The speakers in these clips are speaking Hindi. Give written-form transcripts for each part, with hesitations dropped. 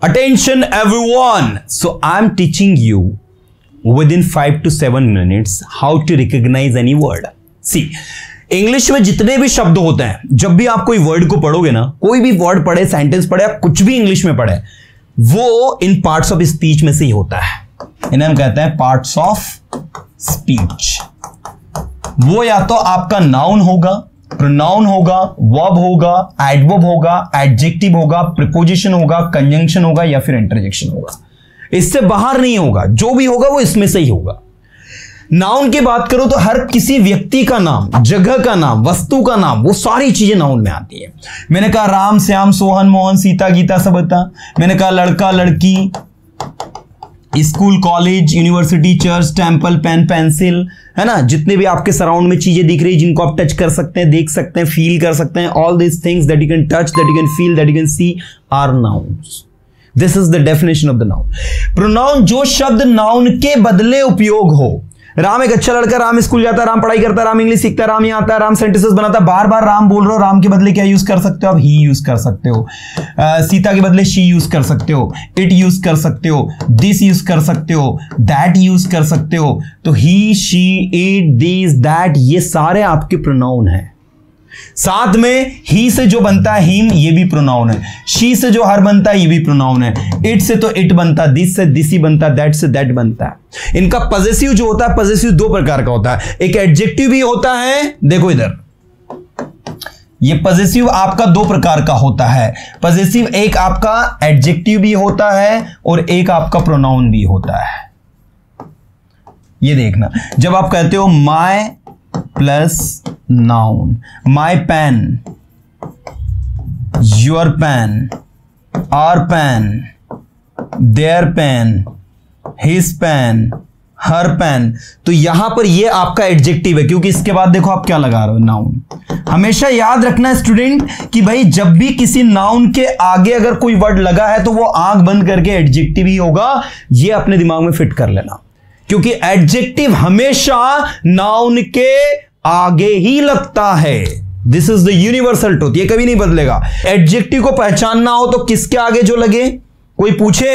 Attention everyone, so I'm teaching you within 5 to 7 minutes how to recognize any word. See, English में जितने भी शब्द होते हैं, जब भी आप कोई वर्ड को पढ़ोगे ना, कोई भी वर्ड पढ़े, सेंटेंस पढ़े, आप कुछ भी इंग्लिश में पढ़े, वो इन पार्ट्स ऑफ स्पीच में से ही होता है. इन्हें हम कहते हैं पार्ट्स ऑफ स्पीच. वो या तो आपका नाउन होगा, प्रोनाउन होगा, वर्ब होगा, एडवर्ब होगा, एडजेक्टिव होगा, प्रीपोजिशन होगा, कंजंक्शन होगा या फिर इंटरजेक्शन होगा. इससे बाहर नहीं होगा. जो भी होगा वो इसमें से ही होगा. नाउन की बात करो तो हर किसी व्यक्ति का नाम, जगह का नाम, वस्तु का नाम, वो सारी चीजें नाउन में आती है. मैंने कहा राम, श्याम, सोहन, मोहन, सीता, गीता, सबता. मैंने कहा लड़का, लड़की, school, college, university, church, temple, pen, pencil, है ना. जितने भी आपके सराउंड में चीजें दिख रही है जिनको आप टच कर सकते हैं, देख सकते हैं, फील कर सकते हैं, all this things that you can touch, that you can feel, that you can see are nouns. This is the definition of the noun. Pronoun जो शब्द नाउन के बदले उपयोग हो. राम एक अच्छा लड़का, राम स्कूल जाता, राम पढ़ाई करता, राम इंग्लिश सीखता, राम यहाँ आता, राम सेंटेंसेस बनाता. बार बार राम बोल रहे हो, राम के बदले क्या यूज कर सकते हो आप? ही यूज कर सकते हो. सीता के बदले शी यूज कर सकते हो, इट यूज कर सकते हो, दिस यूज कर सकते हो, दैट यूज कर सकते हो. तो he, she, it, this, that, ये सारे आपके प्रोनाउन हैं. साथ में ही से जो बनता है हिम, ये भी प्रोनाउन है. शी से जो हर बनता है, ये भी प्रोनाउन है. इट से तो इट बनता, दिस से दिस ही बनता, दैट से दैट बनता है. इनका पजेसिव जो होता है, पजेसिव दो प्रकार का होता है. एक एडजेक्टिव भी होता है. देखो इधर, ये पजेसिव आपका दो प्रकार का होता है. पजेसिव एक आपका एडजेक्टिव भी होता है और एक आपका प्रोनाउन भी होता है. ये देखना, जब आप कहते हो my plus noun, my pen, your pen, our pen, their pen, his pen, her pen, तो यहां पर ये आपका एडजेक्टिव है, क्योंकि इसके बाद देखो आप क्या लगा रहे हो, नाउन. हमेशा याद रखना स्टूडेंट कि भाई जब भी किसी नाउन के आगे अगर कोई वर्ड लगा है तो वो आंख बंद करके एडजेक्टिव ही होगा. ये अपने दिमाग में फिट कर लेना, क्योंकि एडजेक्टिव हमेशा नाउन के आगे ही लगता है. This is the universal truth, ये कभी नहीं बदलेगा. एडजेक्टिव को पहचानना हो तो किसके आगे जो लगे. कोई पूछे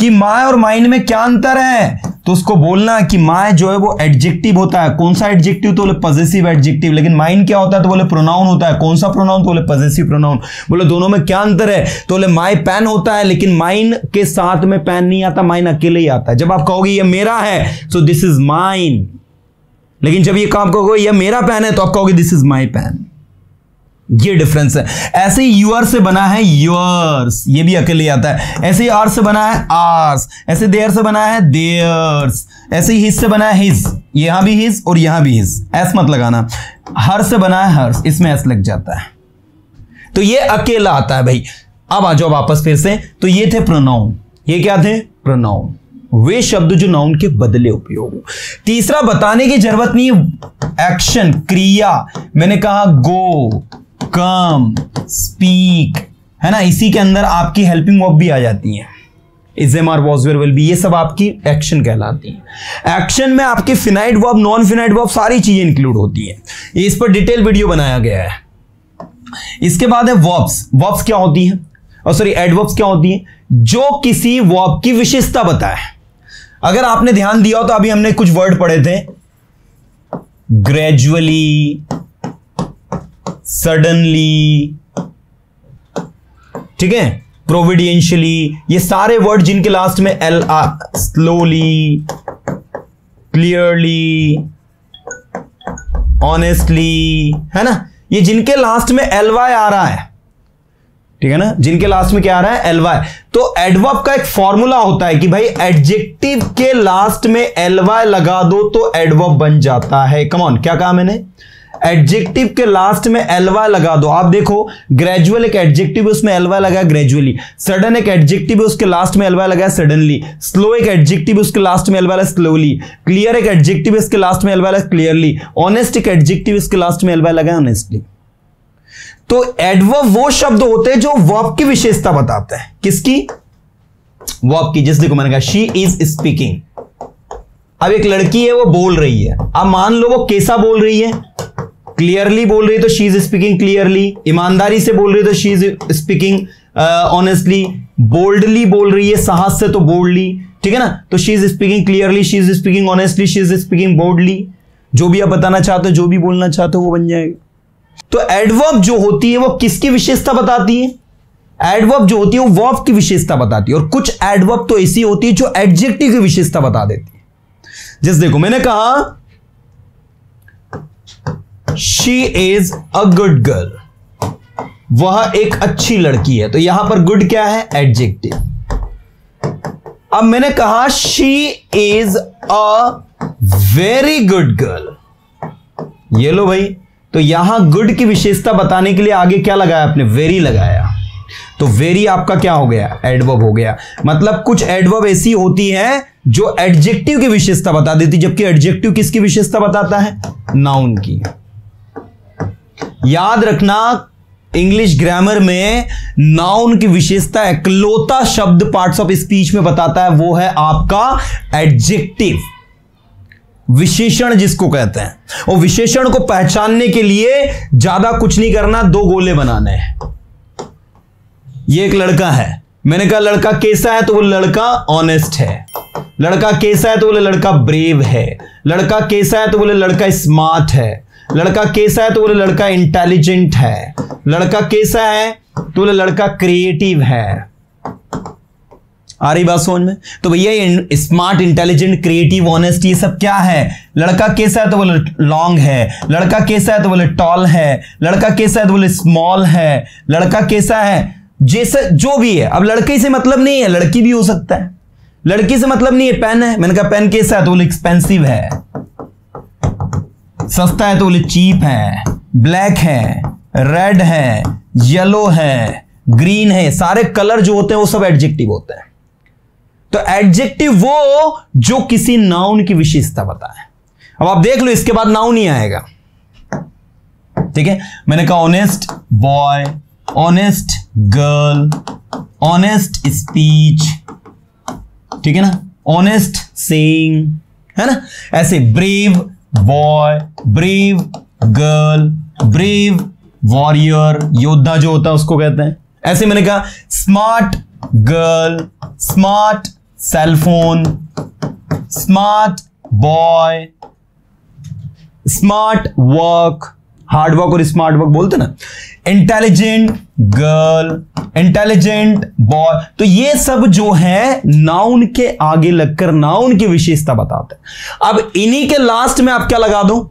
कि माय और माइन में क्या अंतर है, तो उसको बोलना कि माय जो है वो एडजेक्टिव होता है. कौन सा एडजेक्टिव? तो बोले पॉजेसिव एडजेक्टिव. लेकिन माइन क्या होता है? तो बोले प्रोनाउन होता है. कौन सा प्रोनाउन? तो बोले पॉजेसिव प्रोनाउन. बोले दोनों में क्या अंतर है, तो बोले माय पेन होता है, लेकिन माइन के साथ में पेन नहीं आता, माइन अकेले ही आता है. जब आप कहोगे ये मेरा है, सो दिस इज माइन. लेकिन जब ये काम कहोगे ये मेरा पेन है, तो आप कहोगे दिस इज माय पेन. ये डिफरेंस है. ऐसे ही यूअर से बना है योर्स, ये भी अकेले आता है. ऐसे ही आर से बना है आर्स, ऐसे देयर से बना है देयर्स, ऐसे ही हिज से बना है हिज, यहां भी हिज और यहां भी हिज. एस मत लगाना. हर से बना है हर्स, इसमें एस लग जाता है, तो ये अकेला आता है भाई. अब आ जाओ वापस फिर से. तो ये थे प्रोनाउन. ये क्या थे? प्रोनाउन, वे शब्द जो नाउन के बदले उपयोग. तीसरा बताने की जरूरत नहीं, एक्शन, क्रिया. मैंने कहा गो, कम, स्पीक, है ना. इसी के अंदर आपकी हेल्पिंग वर्ब भी आ जाती है. Is, am, are, was, were, will be, ये सब आपकी एक्शन कहलाती है. एक्शन में आपके finite verb, non finite verb, सारी चीजें इंक्लूड होती है. इस पर डिटेल वीडियो बनाया गया है. इसके बाद है वर्ब्स. वर्ब्स क्या होती है, और सॉरी एडवर्ब्स क्या होती है? जो किसी वर्ब की विशेषता बताए. अगर आपने ध्यान दिया हो तो अभी हमने कुछ वर्ड पढ़े थे, ग्रेजुअली, सडनली, ठीक है, प्रोविडेंशियली, ये सारे वर्ड जिनके लास्ट में एल आ, स्लोली, क्लियरली, ऑनेस्टली, है ना, ये जिनके लास्ट में एल वाई आ रहा है, ठीक है ना, जिनके लास्ट में क्या आ रहा है, एल वाई. तो एडवर्ब का एक फॉर्मूला होता है कि भाई एडजेक्टिव के लास्ट में एल वाई लगा दो तो एडवर्ब बन जाता है. कम ऑन, क्या कहा मैंने? एडजेक्टिव के लास्ट में एलवा लगा दो. आप देखो ग्रेजुअल एक एडजेक्टिव, उसमें एलवा लगा ग्रेजुअली. सडन एक एडजेक्टिव, उसके लास्ट में एलवा लगा सडनली. स्लो एक एडजेक्टिव, उसके लास्ट में एलवा लगा स्लोली. क्लियर एक एडजेक्टिव, इसके लास्ट में एलवा लगा क्लियरली. ऑनेस्ट एक एडजेक्टिव, इसके लास्ट में एलवा लगा ऑनेस्टली. तो एडवर्ब वो शब्द होते हैं जो वर्ब की विशेषता बताते हैं. किसकी? वर्ब की. जिस देखो मैंने कहा शी इज स्पीकिंग. अब एक लड़की है, वो बोल रही है. अब मान लो वो कैसा बोल रही है, क्लियरली बोल रही है तो शी इज स्पीकिंग क्लियरली. ईमानदारी से बोल रही है तो she is speaking honestly, boldly बोल रही है, साहस से तो बोल्डली, ठीक है ना। तो she is speaking clearly, she is speaking honestly, she is speaking boldly. जो भी आप बताना चाहते हो, जो भी बोलना चाहते हो, वो बन जाएगा। तो एडवर्ब जो होती है वो किसकी विशेषता बताती है? एडवर्ब जो होती है वो वर्ब की विशेषता बताती है। और कुछ एडवर्ब तो ऐसी होती है जो एडजेक्टिव की विशेषता बता देती है। जैसे देखो, मैंने कहा she is a good girl, वह एक अच्छी लड़की है, तो यहां पर गुड क्या है? एडजेक्टिव। अब मैंने कहा she is a very good girl, ये लो भाई, तो यहां गुड की विशेषता बताने के लिए आगे क्या लगाया आपने? वेरी लगाया। तो वेरी आपका क्या हो गया? एडवर्ब हो गया। मतलब कुछ एडवर्ब ऐसी होती है जो एडजेक्टिव की विशेषता बता देती, जबकि एडजेक्टिव किसकी विशेषता बताता है? नाउन की। याद रखना, इंग्लिश ग्रामर में नाउन की विशेषता इकलौता शब्द पार्ट्स ऑफ स्पीच में बताता है, वो है आपका एडजेक्टिव, विशेषण जिसको कहते हैं। और विशेषण को पहचानने के लिए ज्यादा कुछ नहीं करना, दो गोले बनाने हैं। ये एक लड़का है, मैंने कहा लड़का कैसा है, तो वो लड़का ऑनेस्ट है। लड़का कैसा है, तो बोले लड़का ब्रेव है। लड़का कैसा है, तो बोले लड़का स्मार्ट है। लड़का कैसा है, तो बोले लड़का इंटेलिजेंट है। लड़का कैसा है, तो बोले लड़का क्रिएटिव है। आ रही बात समझ में? तो भैया स्मार्ट, इंटेलिजेंट, क्रिएटिव, ऑनेस्ट, ये सब क्या है? लड़का कैसा है, तो बोले लॉन्ग है। लड़का कैसा है, तो बोले टॉल है। लड़का कैसा है, तो बोले स्मॉल है। लड़का कैसा है, जैसा जो भी है। अब लड़के से मतलब नहीं है, लड़की भी हो सकता है। लड़की से मतलब नहीं है, पेन है। मैंने कहा पेन कैसा है, तो बोले एक्सपेंसिव है। सस्ता है तो बोले चीप है। ब्लैक है, रेड है, येलो है, ग्रीन है। सारे कलर जो होते हैं वो सब एडजेक्टिव होते हैं। तो एडजेक्टिव वो जो किसी नाउन की विशेषता बताए। अब आप देख लो, इसके बाद नाउन ही आएगा, ठीक है। मैंने कहा honest boy, honest girl, honest speech, ठीक है ना, ऑनेस्ट सेइंग, है ना। ऐसे brave boy, brave girl, brave warrior, योद्धा जो होता है उसको कहते हैं। ऐसे मैंने कहा smart girl, smart cellphone, smart boy, smart work, hard work और स्मार्ट वर्क बोलते ना, इंटेलिजेंट गर्ल, इंटेलिजेंट बॉय। तो ये सब जो है नाउन के आगे लगकर नाउन की विशेषता बताते हैं। अब इन्हीं के लास्ट में आप क्या लगा दो?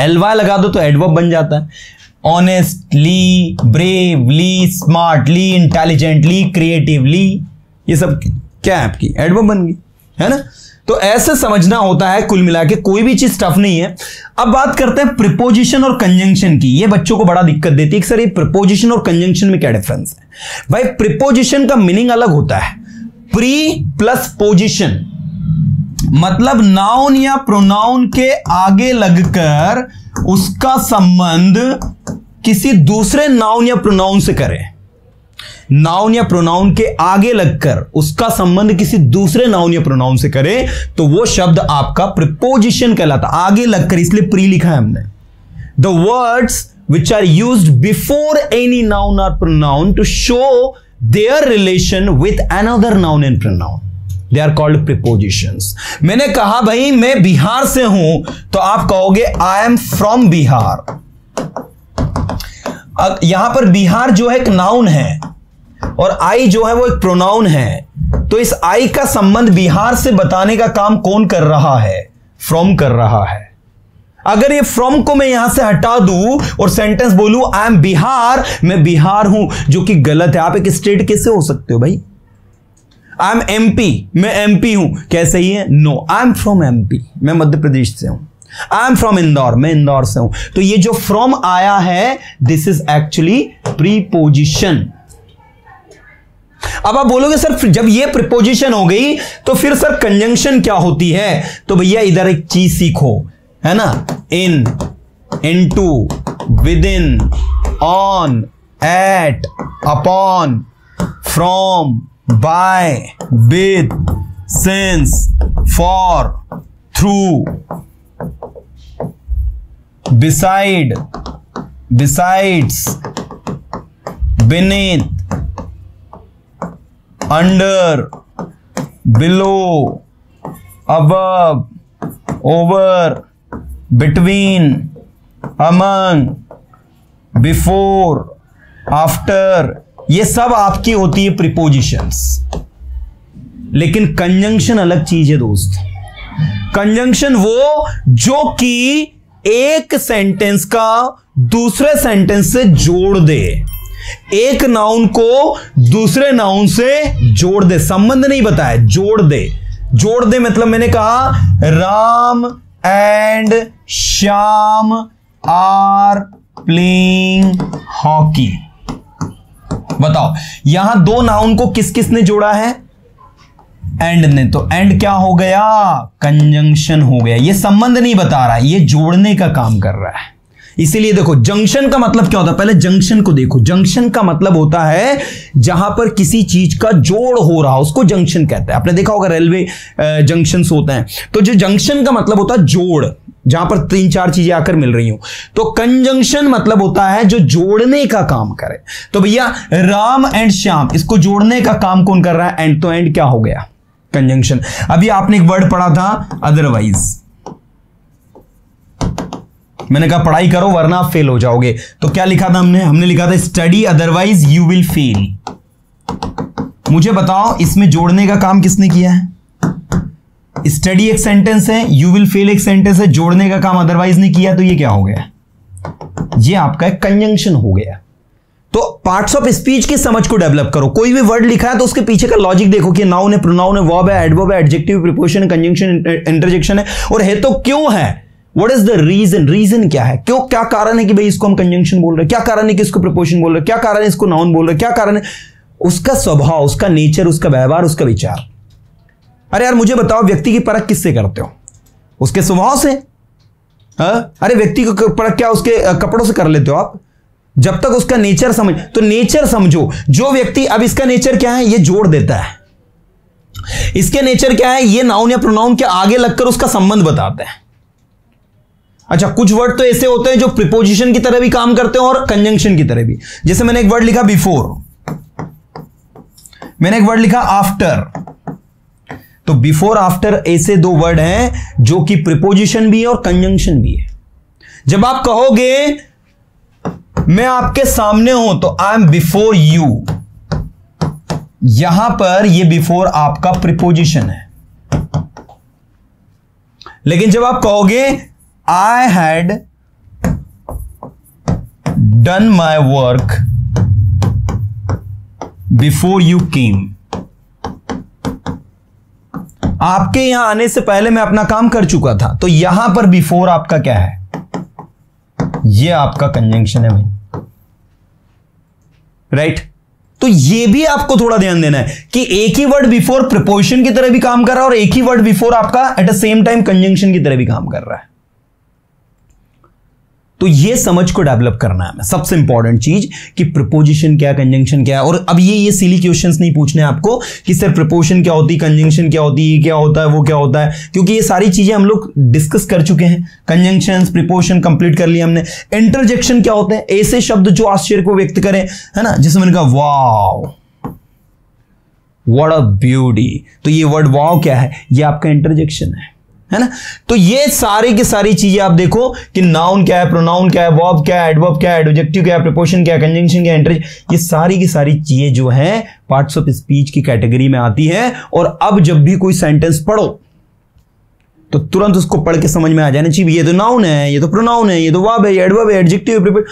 एलवाई लगा दो तो एडवर्ब बन जाता है। Honestly, bravely, smartly, intelligently, creatively, ये सब क्या है? आपकी एडवर्ब बन गई, है ना। तो ऐसे समझना होता है। कुल मिला के कोई भी चीज टफ नहीं है। अब बात करते हैं प्रीपोजिशन और कंजंक्शन की। ये बच्चों को बड़ा दिक्कत देती है कि सर ये प्रीपोजिशन और कंजंक्शन में क्या डिफरेंस है? भाई प्रीपोजिशन का मीनिंग अलग होता है, प्री प्लस पोजिशन, मतलब नाउन या प्रोनाउन के आगे लगकर उसका संबंध किसी दूसरे नाउन या प्रोनाउन से करें। नाउन या प्रोनाउन के आगे लगकर उसका संबंध किसी दूसरे नाउन या प्रोनाउन से करें तो वो शब्द आपका प्रीपोजिशन कहलाता। आगे लगकर, इसलिए प्री लिखा है हमने। The words which are used before any noun और pronoun to show their relation with another noun and pronoun, they are called prepositions. मैंने कहा भाई मैं बिहार से हूं, तो आप कहोगे आई एम फ्रॉम बिहार। यहां पर बिहार जो है एक नाउन है और आई जो है वो एक प्रोनाउन है, तो इस आई का संबंध बिहार से बताने का काम कौन कर रहा है? फ्रॉम कर रहा है। अगर ये फ्रॉम को मैं यहां से हटा दूं और सेंटेंस बोलूं आई एम बिहार, मैं बिहार हूं, जो कि गलत है। आप एक स्टेट कैसे हो सकते हो भाई? आई एम एमपी, मैं एमपी हूं, कैसे ही है? No, I am from MP, मैं मध्य प्रदेश से हूं। आई एम फ्रॉम इंदौर, मैं इंदौर से हूं। तो ये जो फ्रॉम आया है, दिस इज एक्चुअली प्रीपोजिशन। अब आप बोलोगे सर जब ये प्रीपोजिशन हो गई तो फिर सर कंजंक्शन क्या होती है? तो भैया इधर एक चीज सीखो, है ना, in, into, within, on, at, upon, from, by, with, since, for, through, beside, besides, beneath, under, below, above, over, between, among, before, after, ये सब आपकी होती है प्रीपोजिशंस। लेकिन कंजंक्शन अलग चीज है दोस्त। कंजंक्शन वो जो कि एक सेंटेंस का दूसरे सेंटेंस से जोड़ दे, एक नाउन को दूसरे नाउन से जोड़ दे, संबंध नहीं बताए, जोड़ दे। जोड़ दे मतलब मैंने कहा Ram and Shyam are playing hockey. बताओ यहां दो नाउन को किस किस ने जोड़ा है? एंड ने। तो एंड क्या हो गया? कंजंक्शन हो गया। ये संबंध नहीं बता रहा है, ये जोड़ने का काम कर रहा है। इसीलिए देखो जंक्शन का मतलब क्या होता है, पहले जंक्शन को देखो। जंक्शन का मतलब होता है जहां पर किसी चीज का जोड़ हो रहा हो उसको जंक्शन कहते हैं। आपने देखा होगा रेलवे जंक्शंस होते हैं, तो जो जंक्शन का मतलब होता है जोड़, जहां पर तीन चार चीजें आकर मिल रही हो। तो कंजंक्शन मतलब होता है जो जोड़ने का काम करे। तो भैया राम एंड श्याम, इसको जोड़ने का काम कौन कर रहा है? एंड। तो एंड क्या हो गया? कंजंक्शन। अभी आपने एक वर्ड पढ़ा था अदरवाइज, मैंने कहा पढ़ाई करो वरना आप फेल हो जाओगे। तो क्या लिखा था हमने? हमने लिखा था study otherwise you will fail. मुझे बताओ इसमें जोड़ने का काम किसने किया है? स्टडी एक सेंटेंस है, यू विल फेल एक सेंटेंस है, जोड़ने का काम अदरवाइज ने किया। तो ये क्या हो गया? ये आपका एक कंजंक्शन हो गया। तो पार्ट्स ऑफ स्पीच की समझ को डेवलप करो। कोई भी वर्ड लिखा है तो उसके पीछे का लॉजिक देखो कि नाउन है, प्रोनाउन है, वर्ब है, एडवर्ब है, एडजेक्टिव, प्रीपोजिशन, कंजंक्शन, इंटरजेक्शन है और हेतु तो क्यों है। What is the reason? Reason क्या है? क्यों, क्या कारण है कि भाई इसको हम कंजंक्शन बोल रहे हैं, क्या कारण है कि इसको प्रीपोजिशन बोल रहे हैं, क्या कारण है इसको नाउन बोल रहे हैं, क्या कारण है उसका स्वभाव, उसका नेचर, उसका व्यवहार, उसका विचार। अरे यार मुझे बताओ व्यक्ति की परख किससे करते हो? उसके स्वभाव से। अरे व्यक्ति को परख क्या उसके कपड़ों से कर लेते हो आप? जब तक उसका नेचर समझ, तो नेचर समझो जो व्यक्ति, अब इसका नेचर क्या है? ये जोड़ देता है। इसके नेचर क्या है? ये नाउन या प्रोनाउन के आगे लगकर उसका संबंध बताते हैं। अच्छा कुछ वर्ड तो ऐसे होते हैं जो प्रीपोजिशन की तरह भी काम करते हैं और कंजंक्शन की तरह भी। जैसे मैंने एक वर्ड लिखा बिफोर, मैंने एक वर्ड लिखा आफ्टर। तो बिफोर आफ्टर ऐसे दो वर्ड हैं जो कि प्रीपोजिशन भी है और कंजंक्शन भी है। जब आप कहोगे मैं आपके सामने हूं तो आई एम बिफोर यू, यहां पर यह बिफोर आपका प्रीपोजिशन है। लेकिन जब आप कहोगे I had done my work before you came, आपके यहां आने से पहले मैं अपना काम कर चुका था। तो यहां पर before आपका क्या है? यह आपका कंजंक्शन है भाई, राइट? तो ये भी आपको थोड़ा ध्यान देना है कि एक ही वर्ड बिफोर प्रीपोजिशन की तरह भी काम कर रहा है और एक ही वर्ड बिफोर आपका at the same time conjunction की तरह भी काम कर रहा है। तो ये समझ को डेवलप करना है सबसे इंपॉर्टेंट चीज कि प्रीपोजिशन क्या है, कंजंक्शन क्या है। और अब ये सिली क्वेश्चंस नहीं पूछने आपको कि सर प्रीपोजिशन क्या होती है, कंजंक्शन क्या होती है, क्या होता है, वो क्या होता है, क्योंकि ये सारी चीजें हम लोग डिस्कस कर चुके हैं। कंजंक्शन, प्रीपोजिशन कंप्लीट कर लिया हमने। इंटरजेक्शन क्या होते हैं? ऐसे शब्द जो आश्चर्य को व्यक्त करें, है ना। जैसे मैंने कहा वाव, व्हाट अ ब्यूटी, तो ये वर्ड वाव क्या है? ये आपका इंटरजेक्शन है ना। तो ये सारी की सारी चीजें आप देखो कि नाउन क्या है, प्रोनाउन क्या है, वर्ब क्या है, एडवर्ब क्या है, एडजेक्टिव क्या है, प्रीपोजिशन क्या है, कंजंक्शन क्या है, इंटरजेक्शन, ये सारी की सारी चीजें जो हैं पार्ट्स ऑफ स्पीच की कैटेगरी में आती है। और अब जब भी कोई सेंटेंस पढ़ो तो तुरंत उसको पढ़ के समझ में आ जाना चाहिए ये तो नाउन है, ये तो प्रोनाउन है, ये तो वर्ब है, एडवर्ब है, एडजेक्टिव,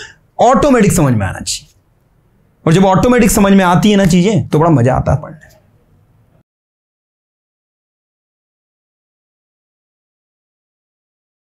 ऑटोमेटिक समझ में आना चाहिए। और जब ऑटोमेटिक समझ में आती है ना चीजें तो बड़ा मजा आता है पढ़ने में।